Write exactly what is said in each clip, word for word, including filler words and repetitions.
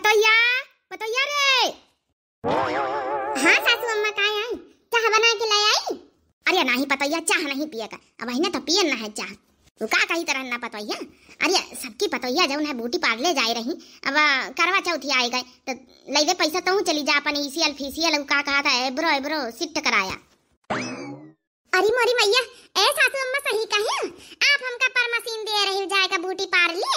पतोया पतोया रे। हाँ सासू अम्मा कहाँ आई? चाह बना के ले आई? अरे नहीं पतोया, चाह नहीं पिएगा अब ही ना तो पियन ना है चाह का कहीं तरह ना पतोया। अरे सबकी पतोया जो है बूटी पार्ले जाए रही, अब करवा चौथी आए गए तो ले पैसा तो चली जा अपन ईसीएल फीसीएल का कहा था एब्रो एब्रो शिफ्ट कराया। अरे मोरी मैया, ए सासू अम्मा सही कहे आप हमका पर मशीन दे रही जाए का बूटी पार्ले।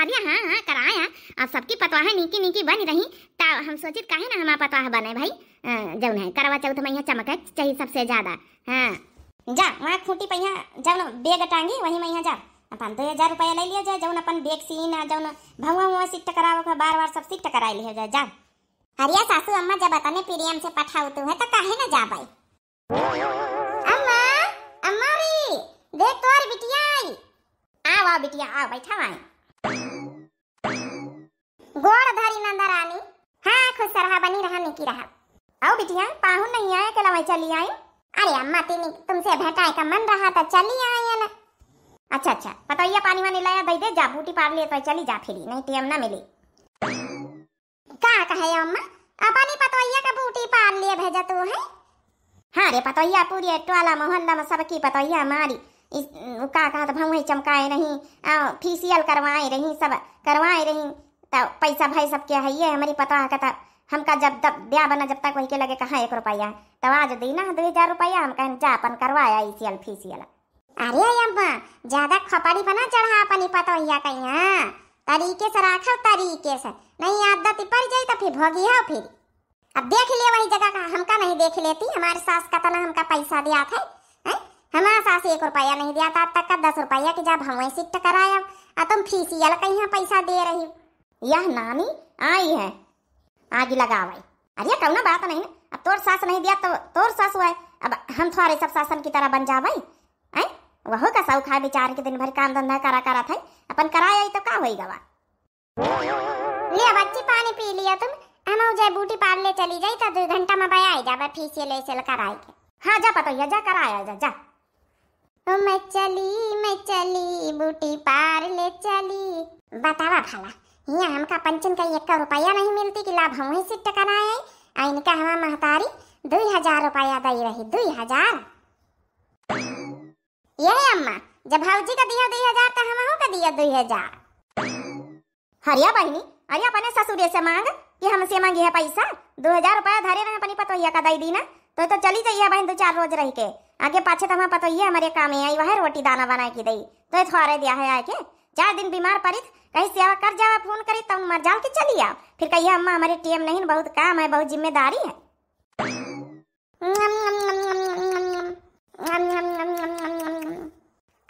अरे हाँ हाँ कराया, अब सबकी पतवाह नीकी नीकी बन रही ता हम सोचित काहे ना हमारा पतवाह बने भाई जौन है करवा चौथ में यहाँ चमक चाहिए सबसे ज्यादा। हाँ जा वहाँ खूंटी पहिया जौन बेग टांगी वही में यहाँ जा अपन दो हजार रुपया ले लिया जाए जौन अपन बेग सीन जौन भवा वहाँ शिफ्ट कराओ का बार बार सब शिफ्ट करा लिया जाए जा। अरे सासू अम्मा जब बताने प्रीमियम से पठाओ तू है तो काहे ना जा भाई। अम्मा अम्मा रे देख तोर बिटिया आई, आओ आओ बिटिया आओ बैठा वहाँ गोड़ धरी नंदा रानी। हाँ खुश रहा बनी रहा निकी रहा। आओ बिटिया पाहुन नहीं आया के लवाई चली आई। अरे अम्मा तीन तुमसे भेटाए का मन रहा था चली आई ना। अच्छा अच्छा पतोया पानी वानी लाया दे दे जा, बूटी पार लिए तो चली जा फिरी नहीं टीम ना मिली। का कहे अम्मा अपनी पतोया का बूटी पार लिए भेजा तो है। हाँ रे पतोया पूरी टोला मोहल्ला में सबकी पतोया मारी इस का कहा था भाई चमकाए नहीं आओ फीसियल करवाए रही सब करवाए रही तो पैसा भाई सब क्या है ये हमारी पता है कथा हमका जब तक ब्याह बना जब तक वही के लगे कहाँ एक रुपया तो आज देना दो हजार रुपया हम कहें जा अपन करवाया ईसीएल फीसीएल। अरे अम्मा ज्यादा खपारी बना चढ़ा अपनी पतोहिया कहीं। हाँ तरीके से रखो तरीके से नहीं आदत पड़ जाए तो फिर भोगी हो फिर। अब देख लिए वही जगह का हमका नहीं देख लेती हमारे सास का तना हमका पैसा दिया था हमारा सास एक रुपया नहीं दिया था अब तक का दस रुपया की जा भाई शिफ्ट कराया और तुम फीसीएल कहीं पैसा दे रही। यह नानी आई है आगे लगा भाई। अरे कौना बात नहीं ना अब तोर सास नहीं दिया तो तोर सास हुआ है अब हम थोड़े सब सासन की तरह बन जा भाई। आए वह का सौ खा बेचार के दिन भर काम धंधा करा करा था अपन कराया तो का होएगा बा। ले बच्ची पानी पी लिया तुम हम हो जाए बूटी पार ले चली जाए तो दो घंटा में भाई आई जाबा फीसेल ऐसे कराए के। हाँ जा पतोहिया जा कराया जा जा। ओ मैं चली मैं चली बूटी पार ले चली बतावा भला यहाँ हमका पंचन का एक रुपया नहीं मिलती कि लाभ हम शिफ्ट कराए आई इनका हमारा महतारी दो हजार रुपया दे रही दो हजार। यही अम्मा जब भाजी का दिया दो हजार तो हम का दिया दो हजार। हरिया बहनी अरे अपने ससुरे से मांग कि हमसे मांगी है पैसा दो हजार रुपया धरे रहे अपनी पतोहिया का दे दी ना तो, तो चली जाइए बहन दो चार रोज रह के आगे पाछे तो हम पतोहिया हमारे काम में आई वह रोटी दाना बना के दई तो थोड़े दिया है आके चार दिन बीमार पड़ित कहीं सेवा कर जावा फोन करी तो मर जाओ कि चली आओ फिर कहिए अम्मा हमारे टीम नहीं बहुत काम है बहुत जिम्मेदारी है।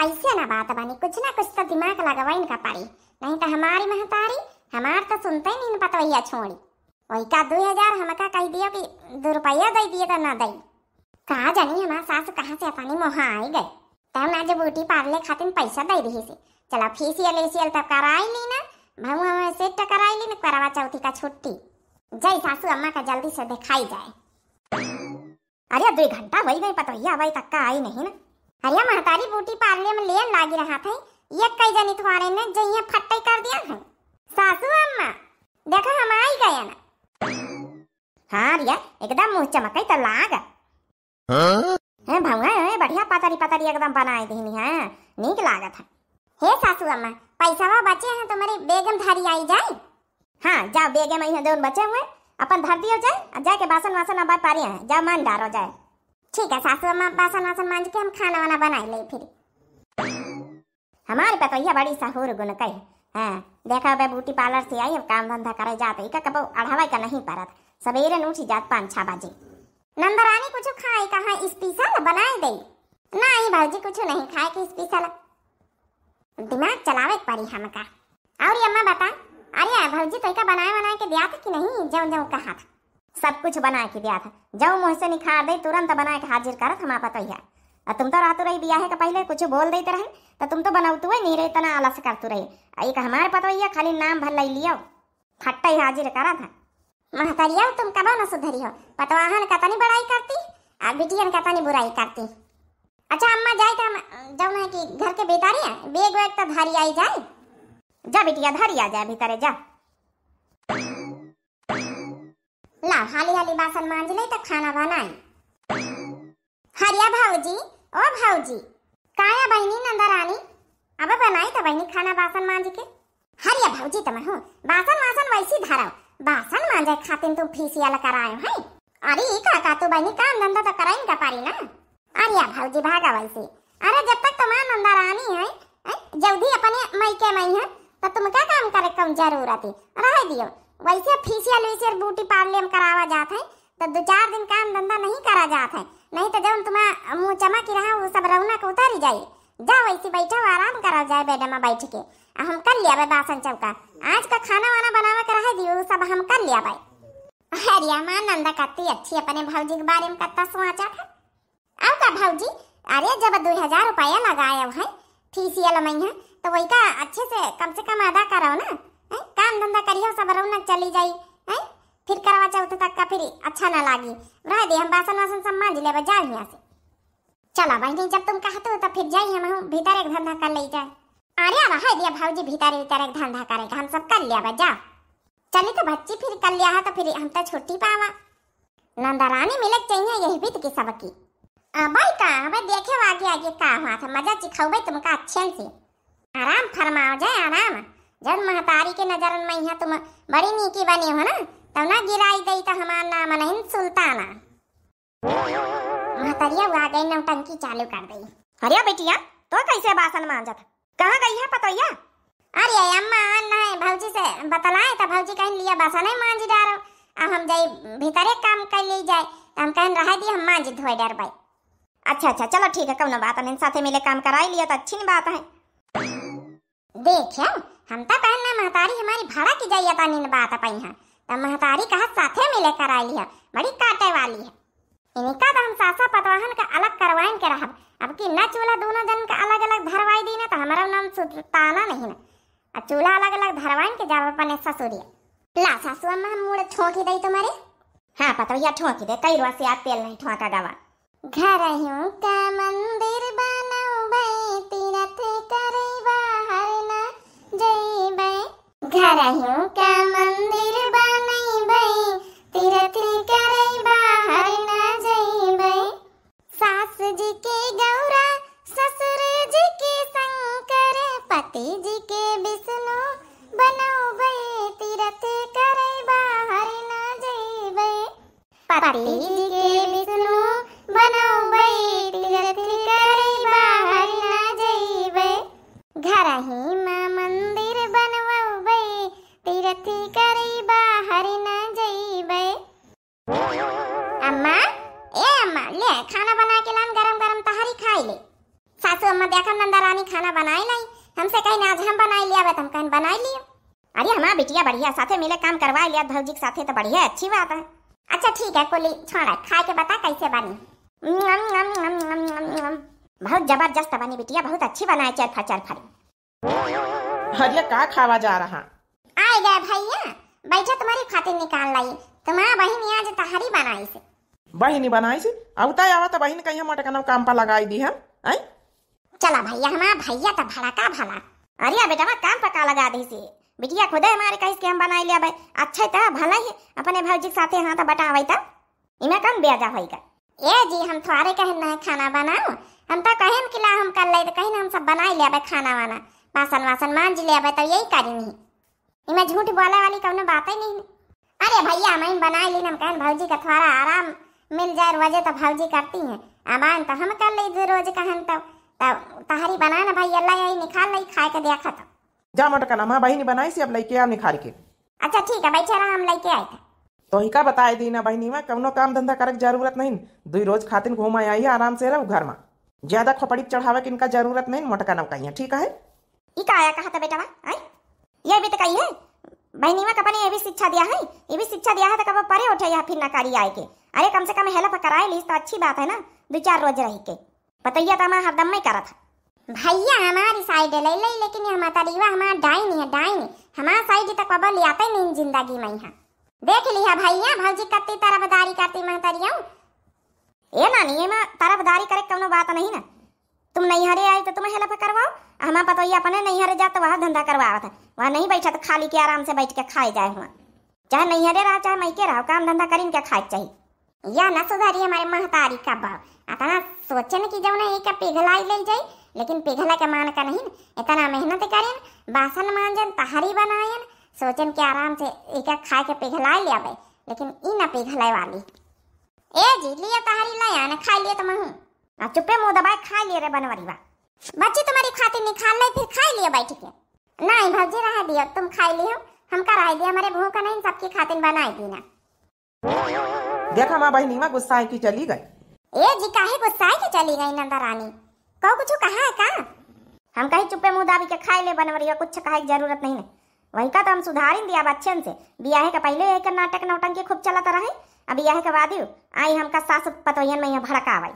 ऐसे ना बात बनी कुछ ना कुछ तो दिमाग लगावा इनका पारी नहीं तो हमारी महतारी हमार तो सुनते नहीं पतोहिया छोड़ी वही का दो हजार हमका कह दिया कि दो रुपया दे दिए तो ना दई कहा जानी हमारा सास कहाँ से अपनी मोहा आई गए तब ना जो बूटी पार्ले खातिर पैसा दे रही से चला फीसियल एसियल तब कराई ली ना भगवा में सेट कराई ली ना करवा चौथी का छुट्टी जय सासू अम्मा का जल्दी से दिखाई जाए। अरे दो घंटा वही गई पतोहिया वही तक का आई नहीं ना। अरे महतारी बूटी पार्ले में लेन लागी रहा था ये कई जनी तुम्हारे ने जइए फट्टे कर दिया है। सासू अम्मा देखो हम आई गए ना। हाँ रिया एकदम मुंह चमकई तो लाग हां है भगवा है बढ़िया पतारी पतारी एकदम बनाई देनी है नीक लागत है। हे सासू अम्मा पैसा वा बचे हैं तुम्हारे बेगम धारी आई जाए। हाँ जाओ बेगम आई जो बचे हुए अपन धर दियो जाए जाके बासन वासन अब पारी हैं जाओ मान डारो जाए। ठीक है सासू अम्मा बासन वासन मांज के हम खाना वाना बनाए ले फिर हमारे पतोहिया बड़ी सहूर गुण कही। हाँ देखा भाई बूटी पार्लर से आई अब काम धंधा करे जाते का कबो अढ़ावा का नहीं परत सवेरे न उठी जात पाँच छः बजे। नंदा रानी कुछ खाए कहाँ स्पेशल बनाए दे नहीं भाजी कुछ नहीं खाए के स्पेशल दिमाग चलावे परी हमका। और ये अम्मा बता अरे भौजी तो का बनाए बनाए के दिया था कि नहीं जौ जौ कहा था सब कुछ बना के दिया था जौ मुँह से निखार दे तुरंत बना के हाजिर करत हमारा पतोहिया और तुम तो रातों रही बिया है का पहले कुछ बोल देते रहे तो तुम तो बनाउतु है नहीं रहे तना आलस करतु रहे एक हमारे पतोहिया खाली नाम भर ले लियो फट्टा हाजिर करा था। महतरिया तुम कब न सुधरी हो पतवाहन का तनी बड़ाई करती और बिटियन का तनी बुराई करती। अच्छा अम्मा जाए तो जब ना कि घर के बेतारी है बेग वेग तो धारी आई जाए जा बिटिया धारी आ जाए भीतरे जा। हाली हाली बासन मांझ ले तो खाना बनाई। हरिया भाऊजी, ओ भाऊजी, काया बहनी नंदरानी, अब बनाई तो बहनी खाना बासन मांझ के। हरिया भाऊजी तमन हो बासन वासन वैसी धराओ, बासन मांझे खातिन तुम फीसिया लकर आयो है। अरे काका तो बहनी काम धंधा तो कराई का पारी ना। अरे भाऊजी भागा वैसे। अरे जब तक तुम्हारा नंदरानी है, जल्दी अपने मैके मई है तो तुम क्या काम करे कम जरूरत है रह दियो। वैसे फेशियल वेशियल बूटी पार्लर करावा जात है तो दो चार दिन काम धंधा नहीं करा जात है, नहीं तो जब तुम्हारा मुँह चमक रहा वो सब रौना को उतारी जाए। जा वैसे बैठा आराम करा जाए बेड में बैठ के, हम कर लिया बासन चौका। आज का खाना वाना बनावा कर रह दियो, सब हम कर लिया भाई। अरे माँ नंदा कत्ती अच्छी अपने भाजी के बारे में कत्ता सोचा था। अब का भाजी अरे जब दो हजार रुपया लगाया है फेशियल में तो वही का अच्छे से कम से कम अदा कराओ ना, काम धंधा करियो सब रौनक चली जाई है। फिर करवा चौथ तक का फिर अच्छा ना लागी रह दे, हम बासन वासन सब मांझ लेब जा यहाँ से। चला बहनी जब तुम कहते हो तो फिर जाई हम भीतर एक धंधा कर ले जाए। अरे रह दिया भाऊजी भीतर भीतर एक धंधा करेगा, हम सब कर लिया जा। चली तो बच्ची फिर कर लिया है तो फिर हम तो छुट्टी पावा। नंदा रानी मिलक चाहिए यही बीत की सबकी। अबई का हमें देखे आगे आगे का हुआ था, मजा चिखौबे तुमका अच्छे से। आराम फरमाओ जाए आराम, जब महतारी के नजरन में यहाँ तुम बड़ी नीकी बनी हो ना तब ना गिराई गई तो हमार नाम नहीं सुल्ताना। महतरिया वो आ गई नौटंकी चालू कर गई। अरे बेटिया तो कैसे बासन मांजत, कहाँ गई है पतोइया? अरे अम्मा आना है भाजी से बतलाए तो भाजी कहीं लिया बासन है मांझी डारो। अब हम जाए भीतरे काम कर ली जाए तो हम कहीं रह दिए हम मांझी धोए डर भाई। अच्छा अच्छा चलो ठीक है, कौन बात है, साथे मिले काम कराई लिया तो अच्छी बात है। देखियो हम तो कहना महतारी हमारी भाड़ा की जाइया तानी न बात पाई है तो महतारी कहा साथे मिले करा लिया, बड़ी काटे वाली है। इनका तो हम सासा पतवाहन का अलग करवाइन के रहब, अब कि न चूल्हा दोनों जन का अलग अलग धरवाई दी ना तो हमारा नाम सुल्ताना नहीं ना। अब चूल्हा अलग अलग धरवाइन के जावे पने ससुरिया। ला सासु अम्मा हम मुड़ ठोकी दई तुम्हारे। हाँ पतवैया ठोकी दे, कई रोज से आज तेल नहीं ठोका गवा। घर हूँ का मंदिर बनाओ भाई तीरथ करे घर हूँ का मंदिर बनई भई तीरथ करई बाहर ना जई भई। सास जी के गौरा ससुर जी के शंकर पति जी के विष्णु बनऊ भई तीरथ करई बाहर ना जई भई। पति जी के विष्णु बनऊ भई तीरथ करई बाहर ना जई भई। घर ही माँ मंदिर बनवाऊ भई तीरथ करई बाहर ना जई भई। अम्मा ए अम्मा ले खाना बना के लान, गरम गरम तहरी खाई ले। सासू अम्मा देखा नंदा रानी खाना बनाई लाई, हमसे कहीं आज हम बनाई लिया बे, तुम कहीं बनाई लियो। अरे हमारा बिटिया बढ़िया साथे मिले काम करवा लिया भौजी के साथे तो बढ़िया अच्छी बात है। अच्छा ठीक है कोली छोड़ा, खा के बता कैसे बनी। बहुत जबरदस्त बनी बिटिया, बहुत अच्छी बनाए, चल फर चल फर। हरिया का खावा जा रहा? आए गए भैया बैठे तुम्हारी खातिर निकाल लाई, तुम्हारा बहन आज तहरी बनाई से। बहनी बनाई से औता आवा तो बहन कहीं मटकना काम पर लगाई दी हम आई। चला भैया हमारा भैया तो भला का भला। अरे बेटा मैं काम पर का लगा दी से बिटिया, खुद हमारे कहीं के हम बनाई लिया भाई, अच्छा तो भला ही अपने भौजी के साथे हाथ बटावे तो इमे कम बेजा होएगा। ए जी हम थारे कहना है खाना बनाओ, हम तो कहन कि ला हम कर ले तो कहीं हम सब बनाई लेबे खाना वाना, बासन वासन मांझ लेबे तो यही करी नहीं, इमे झूठ बोला वाली कोनो बात ही नहीं। अरे भैया मैं बनाई ली हम कहन भौजी का थोड़ा आराम मिल जाए रोजे तो भौजी करती हैं, अबान तो हम कर ले रोज कहन तो तहरी बनाना भाई अल्लाह यही निकाल ले खा के देखा तो जा मट कना मां बहिनी बनाई से अब लेके आ निखार के। अच्छा ठीक है बैठे रहा हम लेके आए था। तो ही का बताए दी ना बहनी में कौनो काम धंधा करे जरूरत नहीं, दुई रोज खातिर घूम आई आराम से रहो घर में, ज्यादा खोपड़ी चढ़ावे की इनका जरूरत नहीं, मोटका न कहिए ठीक है। ई का आया कहा था बेटा आई, ये भी तो कही है बहनी में कपने ये भी शिक्षा दिया है, ये भी शिक्षा दिया है तो कब परे उठे या फिर ना कारी आए के। अरे कम से कम हेल्प कराए ली तो अच्छी बात है ना, दो चार रोज रही के पतैया तो हमारा हरदम में करा था। भैया हमारी साइड ले ले लेकिन ये माता रीवा हमारा डाइन है डाइन, हमारा साइड तक कब ले आता नहीं जिंदगी में। यहाँ देख लिया भैया भौजी कत्ती तरफदारी करती महतरियाँ, ये ना नहीं ये तरफदारी करे कौनो बात नहीं ना। तुम नहीं हरे आई तो तुम्हें हेल्प करवाओ, हमारा पता ही अपने नहीं हरे जाते वहाँ धंधा करवा था, वहाँ नहीं बैठा तो खाली के आराम से बैठ के खाए जाए हुआ। चाहे नैहरे रहा चाहे मैके रहा, काम धंधा करीन के खाए चाहिए। या न सुधारी हमारे महतारी का बाप, अतना सोचे न कि जब ना एक पिघलाई ले जाए, लेकिन पिघला के मान का नहीं, इतना मेहनत करें बासन मांजन तहारी बनायन, सोचन के आराम से एक खाए के पिघला ले आवे, लेकिन ई न पिघलाए वाली। ए जी लिया तहारी लाया न खाई लिए तो महू आ चुपे मुंह दबाए खा लिए रे बनवरीवा, बच्ची तुम्हारी खातिर निकाल ले फिर खाई लिए बैठ के। नहीं भौजी रहा दियो, तुम खाई लियो हमका रहा दिया, हमारे भूखा नहीं सबकी खातिर बनाई दीना। देखा मां बहिनीवा गुस्साए की चली गई। ए जी काहे गुस्साए की चली गई नंदा रानी, को कुछ कहा है का? हम कहीं चुपे मुंह दबा के खाई ले बनवरीवा, कुछ कहे की जरूरत नहीं है। वही का तो हम सुधारिन दिया बच्चन से, बियाहे का पहले एक नाटक नौटंकी खूब चलता रहे, अब बियाहे के बाद आई हमका सास पतोयन में यहां भड़कावई।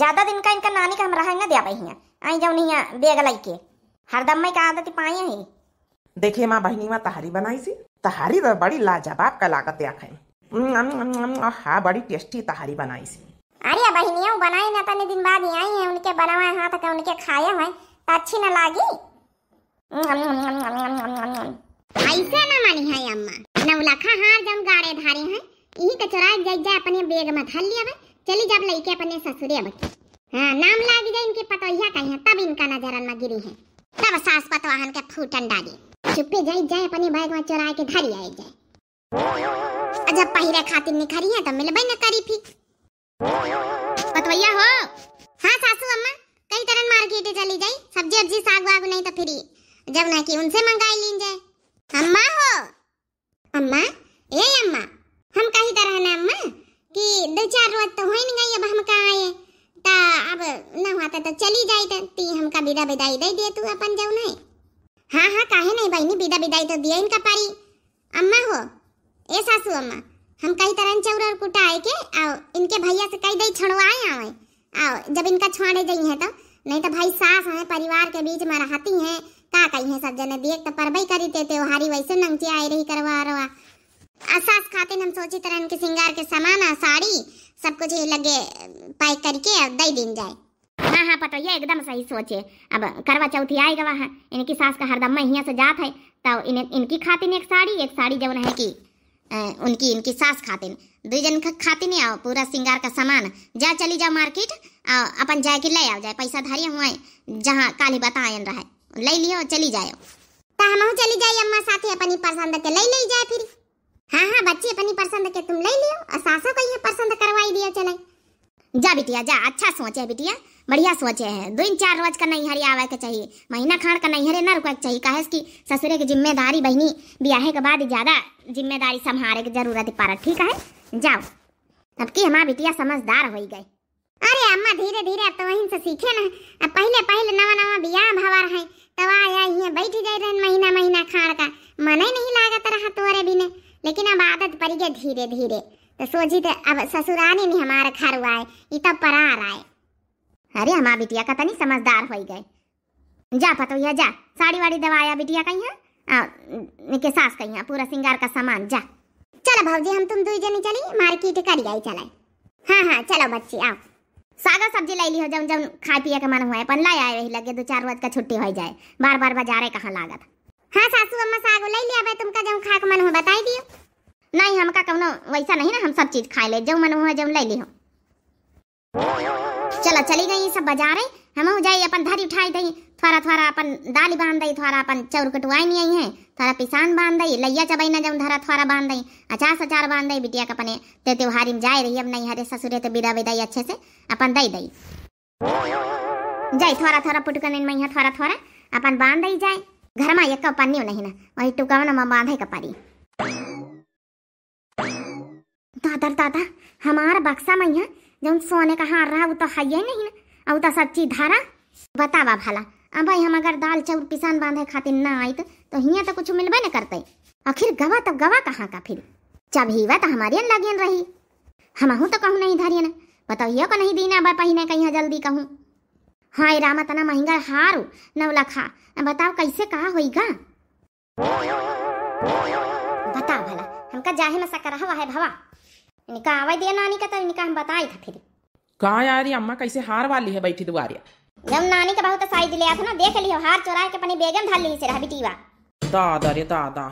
ज्यादा दिन का इनका नानी का हम रहंगा दिया बहिया, आई जाओ नहीं बेगलाई के हरदम में का आदत पाई है। देखिए मां बहिनीवा तहारी बनाई सी, तहारी तो बड़ी लाजवाब का लागत या खाए, हां बड़ी टेस्टी तहारी बनाई सी। अरे बहिनिया बनाई ना तने दिन बाद आई है, उनके बनावा हाथ का उनके खाए है तो अच्छी ना लागी। ऐसे ना मानी है अम्मा, नवलखा हार जम गाड़े धारे हैं, यही कचरा जाई जा अपने बैग में धर लिया, चली जब लईके अपने ससुरे अब हाँ, नाम लागी जाए इनके पतोहिया का है, तब इनका नजरन में गिरी है, तब सास पतवाहन के फूटन डाली। चुप्पे जाए जाए अपने बैग में चोरा के धरी आई जाए, अजब पहिरे खातिर निखरी है तो मिलबे न करी फी पतोहिया हो। हां सासू अम्मा कई तरह मार्केट चली जाई, सब्जी सब्जी साग वाग नहीं तो फिर जब ना कि उनसे मंगाई लीन जाए। अम्मा हो अम्मा, ए अम्मा हम कही तरह ना अम्मा कि दो चार रोज तो होइन गई, अब हम का आए ता अब ना होता तो चली जाई, ती हमका विदा विदाई दे दे तू अपन जाऊ नहीं। हां हां काहे नहीं बहिनी, विदा विदाई तो दिया इनका पारी अम्मा हो। ए सासू अम्मा हम कई तरन चौर और कुटा आए के आओ, इनके भैया से कई दई छड़वाए आवे, आओ जब इनका छाड़े जाई है तो नहीं तो भाई सास है परिवार के बीच में रहती हैं का कही है, सब जने देख तो परबई करी ते ते हारी वैसे नंगची आई रही करवा रवा। असास खाते हम सोची तरह इनके सिंगार के सामान साड़ी सब कुछ लगे पैक करके दई दिन जाए। हाँ हाँ पता ये एकदम सही सोचे, अब करवा चौथी आएगा वहाँ इनकी सास का हरदम यहाँ से जात है, तो इन, इनकी खातिन एक साड़ी एक साड़ी जवन है कि उनकी इनकी सास खातिन दो जन खातिन आओ पूरा सिंगार का सामान, जा चली जाओ मार्केट आओ अपन जाए के ले आओ जाए, पैसा धारी हुआ जहाँ काली बतायन रहा है ले लियो चली जाओ। तो हम चली जाए अम्मा साथी अपनी पसंद के ले ले जाए फिर। हाँ हाँ बच्ची अपनी पसंद के तुम ले लियो और सासो को ये पसंद करवाई दिया, चले जा बिटिया जा। अच्छा सोचे बिटिया, बढ़िया सोचे है, दो चार रोज का नैहरी आवे के चाहिए, महीना खान का नैहरे ना रुके चाहिए, काहे कि ससुरे की जिम्मेदारी बहनी ब्याहे के बाद ज्यादा जिम्मेदारी संभाले की जरूरत पड़ा। ठीक है जाओ, अब की हमारा बिटिया समझदार हो गए। अरे अम्मा धीरे धीरे अब तो वहीं से सीखे ना, अब पहले पहले नवा नवा ब्याह भवर है तब आया यहाँ बैठी जाए रहन महीना महीना खान का मन ही नहीं लागत रहा तोरे बिना, लेकिन अब आदत पड़ गई धीरे धीरे तो सोची तो अब ससुरानी नहीं हमारे घर आए ये तो परार आए। अरे हमारा बिटिया का तनी समझदार हो गए, जा पतोहिया जा साड़ी वाड़ी दवाया बिटिया कहीं है के सास कहीं है पूरा सिंगार का सामान जा। चलो भाजी हम तुम दो जनी चली मार्केट कर गई चले। हाँ हाँ चलो बच्ची आओ, सागा सब्जी ले लियो जब जब खाए पिए का मन हुआ अपन ला आए, वही लगे दो चार रोज का छुट्टी हो जाए, बार बार बाजारे कहाँ लागत। हाँ सासू अम्मा सागो ले लिया भाई, तुमका जब खाए मन हो बताई दियो, नहीं हमका कौनो वैसा नहीं ना, हम सब चीज खा ले जो मन हो जब ले लियो। चलो चली गई सब बाजारे, हम जाई अपन धरी उठाई दई, थोड़ा थोड़ा अपन दाली बांध दई, थोड़ा अपन चौर कटवाई नहीं है, थोड़ा पिसान बांध दई, लैया चबई ना जब धरा थोड़ा बांध दई, अचार अचार बांध दई, बिटिया का अपने ते त्योहारी में जाए रही, अब नहीं हरे ससुरे तो बिदा विदाई अच्छे से अपन दई दई जाई, थोड़ा थोड़ा पुटकन में थोड़ा थोड़ा अपन बांध दई जाए, घर में एक पन्नी नहीं ना वही टुकवन में बांधे का पारी। दादा दादा हमारा बक्सा में यहाँ जो सोने का हार रहा वो तो है ही नहीं ना, और तो सब चीज धारा बतावा भला, अब भाई हम अगर दाल चाउर पिसान बांधे खातिर ना आई तो यहाँ तो कुछ मिलबे न करते, आखिर गवा तब गवा कहाँ का फिर चबीवा तो हमारे लगे रही, हमहू तो कहूँ नहीं धरिए ना बताइए को नहीं दीना बा पहने कहीं जल्दी कहूँ। हाय रामा तना महंगा हारू नवलखा, बताओ कैसे कहा होगा बताओ भला, हमका जाहे में सकर रहा है भवा, इनका आवाज दिया नानी का तो इनका हम बताई था फिर। कहाँ यारी अम्मा कैसे हार वाली है बैठी दुआरिया, जब नानी का बहुत साइज ले आया था ना देख लियो हार चोरा के अपने बेगम ढाल ली से रहा बिटीवा। दादा रे दादा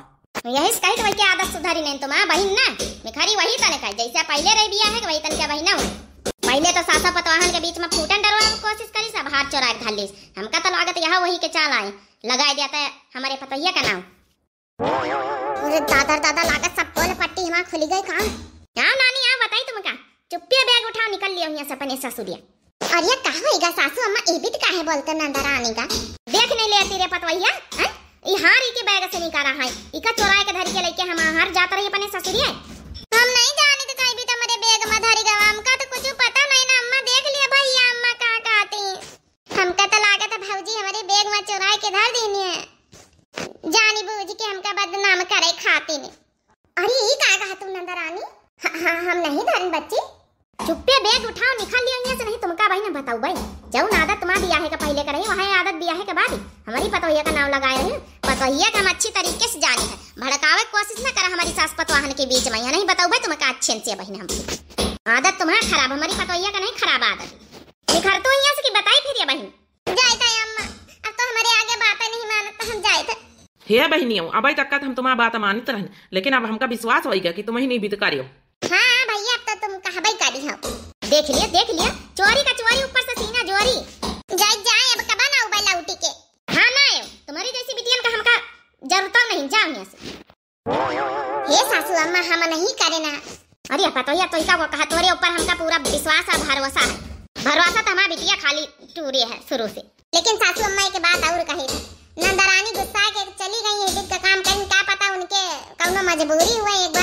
यही से कही तो आदत सुधारी नहीं तो मां बहिन ना मिखारी वही तने का जैसे पहले रह बिया है वही तन क्या बहिना हो। पहले तो सासा पतवाहन के बीच में फूटन डरवा कोशिश करी सब हाथ चोरा के धालिस हमका तो लागत यहां वही के चाल आए लगाए देता है हमारे पतैया का नाम। अरे दादा दादा लागत सब तोल पट्टी हमार खुली गई काम। हां नानी आ बताई तुमका चुपके बैग उठाओ निकल लियो यहां से अपने ससुरिया। और ये कहां होएगा सासू अम्मा ए भी काहे बोलते नंदरा आने का देख नहीं लेती रे पतवैया हैं ई हारी के बैग से निकाला है इका चोराए के धर के लेके हम हार जात रही अपने ससुरिया। हम नहीं जाने तो काई भी तुम्हारे बैग में धरी गवा हमका तो कुछ पता नहीं ना अम्मा देख लिए भैया अम्मा कहां का आती हमका तो लागत है भौजी हमारे बैग में चोराए के धर देनी है जानी बूझ के हमका बदनाम करे खाती ने। अरे ई का कहा तुम नंदरानी हा, हा, हम नहीं धरन बच्ची चुप्पे बैग उठाओ निकल लियो यहां से नहीं तुमका भाई ना बताऊ भाई जाऊन आदत तुम्हारी बियाह के पहले का रही वहां आदत बियाह के बाद हमारी पतवैया का नाम लगाए है पतवैया का हम अच्छी तरीके से जाने है भड़कावे कोशिश ना करा हमारी सास पतवाहन के बीच में या नहीं बताऊ भाई तुमका अच्छे से बहन हमसे आदत तुम्हारी खराब हमारी पतवैया का नहीं खराब आदत निखर तो यहां से की बताई फिर ये बहन जाए था अम्मा अब तो हमारे आगे बात नहीं मानता हम जाए था हे बहनियों अब तक का हम तुम्हारी बात मानते रहन लेकिन अब हमका विश्वास होइगा कि तुम ही नहीं बितकारियो। हां भैया अब तो तुम कहबई करी हो देख लिया देख लिया चोरी का चोरी ऊपर से सीना जोरी जाए जाए अब कबा ना उबला उठी के। हां ना आयो तुम्हारी जैसी बिटियन का हमका जरूरत नहीं जाओ यहां से हे सासू अम्मा हम नहीं करे ना। अरे पतोया तो इका वो कहा तोरे ऊपर हमका पूरा विश्वास और भरोसा है भरोसा तो हमारी बिटिया खाली टूरी है शुरू से। लेकिन सासू अम्मा एक बात और कही नंदरानी गुस्सा के चली गई है दिन का काम करने का पता उनके कौनो मजबूरी हुआ एक